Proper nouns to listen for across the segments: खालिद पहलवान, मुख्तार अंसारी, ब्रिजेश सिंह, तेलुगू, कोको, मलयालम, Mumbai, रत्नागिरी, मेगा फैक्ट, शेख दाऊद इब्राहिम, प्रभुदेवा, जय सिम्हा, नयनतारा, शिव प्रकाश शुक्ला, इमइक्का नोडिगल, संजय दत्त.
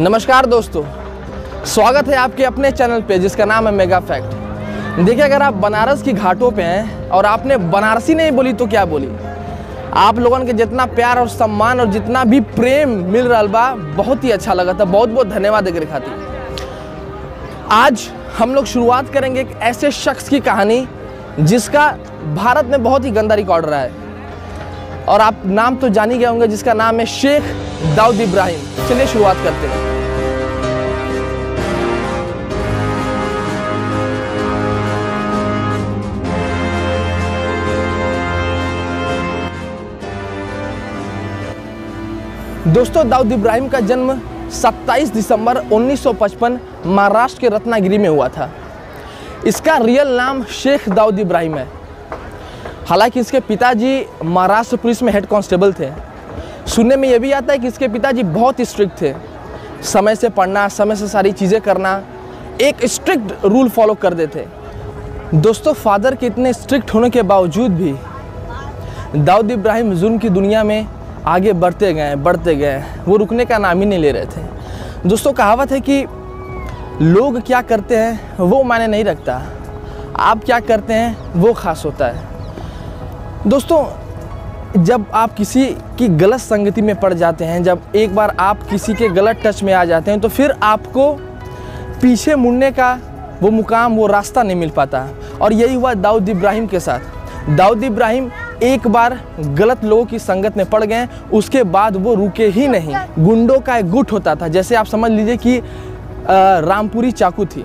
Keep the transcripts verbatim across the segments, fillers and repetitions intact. नमस्कार दोस्तों, स्वागत है आपके अपने चैनल पे जिसका नाम है मेगा फैक्ट। देखिए, अगर आप बनारस की घाटों पे हैं और आपने बनारसी नहीं बोली तो क्या बोली। आप लोगों के जितना प्यार और सम्मान और जितना भी प्रेम मिल रहा बा, बहुत ही अच्छा लगा था। बहुत बहुत धन्यवाद। अगर खाती आज हम लोग शुरुआत करेंगे एक ऐसे शख्स की कहानी जिसका भारत में बहुत ही गंदा रिकॉर्ड रहा है और आप नाम तो जान ही गए होंगे, जिसका नाम है शेख दाऊद इब्राहिम। चलिए शुरुआत करते हैं। दोस्तों, दाऊद इब्राहिम का जन्म सत्ताईस दिसंबर उन्नीस सौ पचपन महाराष्ट्र के रत्नागिरी में हुआ था। इसका रियल नाम शेख दाऊद इब्राहिम है। हालांकि इसके पिताजी महाराष्ट्र पुलिस में हेड कांस्टेबल थे। सुनने में यह भी आता है कि इसके पिताजी बहुत स्ट्रिक्ट थे। समय से पढ़ना, समय से सारी चीज़ें करना, एक स्ट्रिक्ट रूल फॉलो करते थे। दोस्तों, फादर के इतने स्ट्रिक्ट होने के बावजूद भी दाऊद इब्राहिम जुल्म की दुनिया में आगे बढ़ते गए बढ़ते गए वो रुकने का नाम ही नहीं ले रहे थे। दोस्तों, कहावत है कि लोग क्या करते हैं वो मायने नहीं रखता, आप क्या करते हैं वो खास होता है। दोस्तों, जब आप किसी की गलत संगति में पड़ जाते हैं, जब एक बार आप किसी के गलत टच में आ जाते हैं, तो फिर आपको पीछे मुड़ने का वो मुकाम, वो रास्ता नहीं मिल पाता। और यही हुआ दाऊद इब्राहिम के साथ। दाऊद इब्राहिम एक बार गलत लोगों की संगत में पड़ गए, उसके बाद वो रुके ही नहीं। गुंडों का एक गुट होता था, जैसे आप समझ लीजिए कि रामपुरी चाकू थी,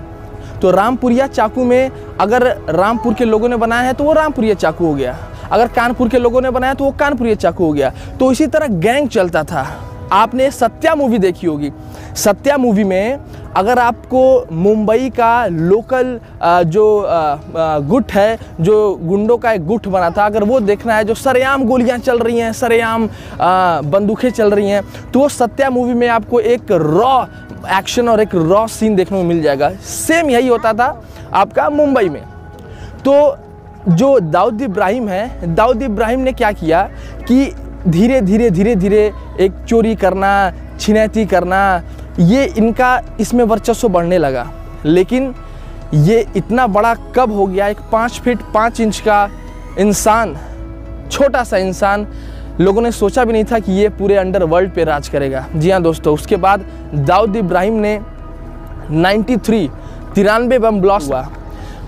तो रामपुरिया चाकू में अगर रामपुर के लोगों ने बनाया है तो वो रामपुरिया चाकू हो गया, अगर कानपुर के लोगों ने बनाया तो वो कानपुरिया चाकू हो गया। तो इसी तरह गैंग चलता था। आपने सत्या मूवी देखी होगी। सत्या मूवी में अगर आपको मुंबई का लोकल जो गुट है, जो गुंडों का एक गुट बना था, अगर वो देखना है, जो सरेआम गोलियां चल रही हैं, सरेआम बंदूकें चल रही हैं, तो वो सत्या मूवी में आपको एक रॉ एक्शन और एक रॉ सीन देखने को मिल जाएगा। सेम यही होता था आपका मुंबई में। तो जो दाऊद इब्राहिम है, दाऊद इब्राहिम ने क्या किया कि धीरे धीरे धीरे धीरे एक चोरी करना, छिनैती करना, ये इनका इसमें वर्चस्व बढ़ने लगा। लेकिन ये इतना बड़ा कब हो गया, एक पाँच फीट पाँच इंच का इंसान, छोटा सा इंसान, लोगों ने सोचा भी नहीं था कि ये पूरे अंडर वर्ल्ड पे राज करेगा। जी हाँ दोस्तों, उसके बाद दाऊद इब्राहिम ने नाइन्टी थ्री तिरानवे बम ब्लास्ट हुआ।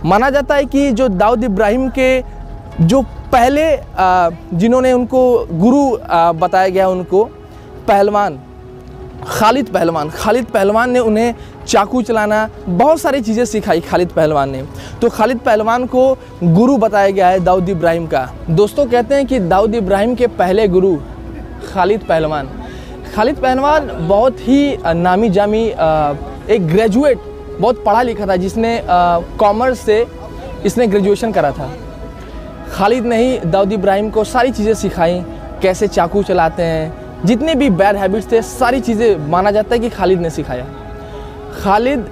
माना जाता है कि जो दाऊद इब्राहिम के जो पहले जिन्होंने उनको गुरु बताया गया, उनको पहलवान खालिद पहलवान खालिद पहलवान ने उन्हें चाकू चलाना, बहुत सारी चीज़ें सिखाई खालिद पहलवान ने। तो खालिद पहलवान को गुरु बताया गया है दाऊद इब्राहिम का। दोस्तों, कहते हैं कि दाऊद इब्राहिम के पहले गुरु खालिद पहलवान खालिद पहलवान बहुत ही नामी जामी एक ग्रेजुएट, बहुत पढ़ा लिखा था, जिसने कॉमर्स से इसने ग्रेजुएशन करा था। खालिद ने ही दाऊद इब्राहिम को सारी चीज़ें सिखाई, कैसे चाकू चलाते हैं, जितने भी बैड हैबिट्स थे, सारी चीज़ें माना जाता है कि खालिद ने सिखाया। खालिद,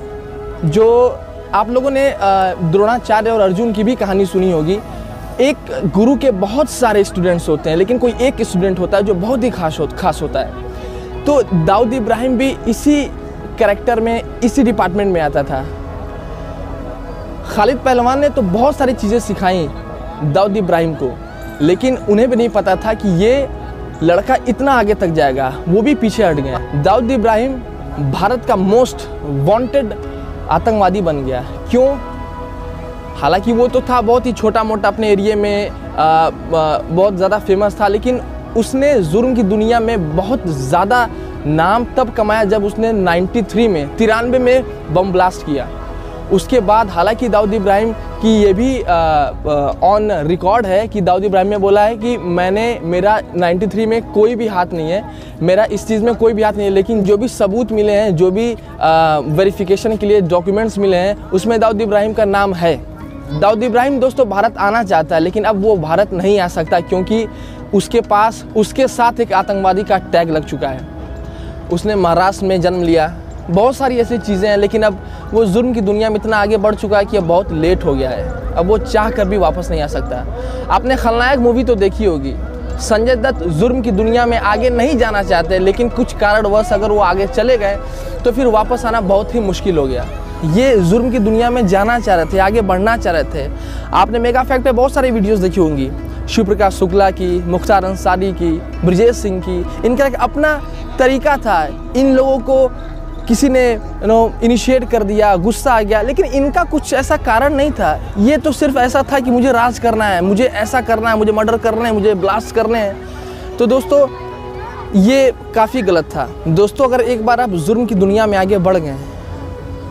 जो आप लोगों ने द्रोणाचार्य और अर्जुन की भी कहानी सुनी होगी, एक गुरु के बहुत सारे स्टूडेंट्स होते हैं, लेकिन कोई एक स्टूडेंट होता है जो बहुत ही खास हो, खास होता है। तो दाऊद इब्राहिम भी इसी कैरेक्टर में, इसी डिपार्टमेंट में आता था। खालिद पहलवान ने तो बहुत सारी चीज़ें सिखाई दाऊद इब्राहिम को, लेकिन उन्हें भी नहीं पता था कि ये लड़का इतना आगे तक जाएगा। वो भी पीछे हट गया। दाऊद इब्राहिम भारत का मोस्ट वांटेड आतंकवादी बन गया। क्यों? हालांकि वो तो था बहुत ही छोटा मोटा अपने एरिया में, आ, आ, बहुत ज़्यादा फेमस था, लेकिन उसने जुर्म की दुनिया में बहुत ज़्यादा नाम तब कमाया जब उसने तिरानवे में तिरानवे में बम ब्लास्ट किया। उसके बाद हालांकि दाऊद इब्राहिम की ये भी ऑन रिकॉर्ड है कि दाऊद इब्राहिम ने बोला है कि मैंने मेरा तिरानवे में कोई भी हाथ नहीं है, मेरा इस चीज़ में कोई भी हाथ नहीं है। लेकिन जो भी सबूत मिले हैं, जो भी वेरिफिकेशन के लिए डॉक्यूमेंट्स मिले हैं, उसमें दाऊद इब्राहिम का नाम है। दाऊद इब्राहिम दोस्तों भारत आना चाहता है, लेकिन अब वो भारत नहीं आ सकता क्योंकि उसके पास उसके साथ एक आतंकवादी का टैग लग चुका है। उसने महाराष्ट्र में जन्म लिया। बहुत सारी ऐसी चीज़ें हैं, लेकिन अब वो जुर्म की दुनिया में इतना आगे बढ़ चुका है कि अब बहुत लेट हो गया है। अब वो चाह कर भी वापस नहीं आ सकता। आपने खलनायक मूवी तो देखी होगी, संजय दत्त जुर्म की दुनिया में आगे नहीं जाना चाहते, लेकिन कुछ कारणवश अगर वो आगे चले गए तो फिर वापस आना बहुत ही मुश्किल हो गया। ये जुर्म की दुनिया में जाना चाह रहे थे, आगे बढ़ना चाह रहे थे। आपने मेगा फैक्ट पे बहुत सारी वीडियोस देखी होंगी, शिव प्रकाश शुक्ला की, मुख्तार अंसारी की, ब्रिजेश सिंह की। इनका एक अपना तरीका था, इन लोगों को किसी ने यू नो इनिशिएट कर दिया, गुस्सा आ गया, लेकिन इनका कुछ ऐसा कारण नहीं था। ये तो सिर्फ ऐसा था कि मुझे राज करना है, मुझे ऐसा करना है, मुझे मर्डर करना है, मुझे ब्लास्ट करने हैं। तो दोस्तों ये काफ़ी गलत था। दोस्तों अगर एक बार आप जुर्म की दुनिया में आगे बढ़ गए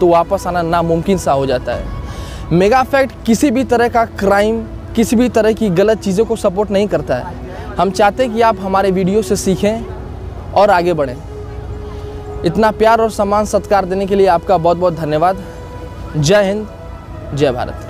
तो वापस आना नामुमकिन सा हो जाता है। मेगा फैक्ट किसी भी तरह का क्राइम, किसी भी तरह की गलत चीज़ों को सपोर्ट नहीं करता है। हम चाहते हैं कि आप हमारे वीडियो से सीखें और आगे बढ़ें। इतना प्यार और सम्मान सत्कार देने के लिए आपका बहुत बहुत धन्यवाद। जय हिंद, जय Bharat.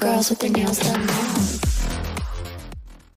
Girls with their nails done.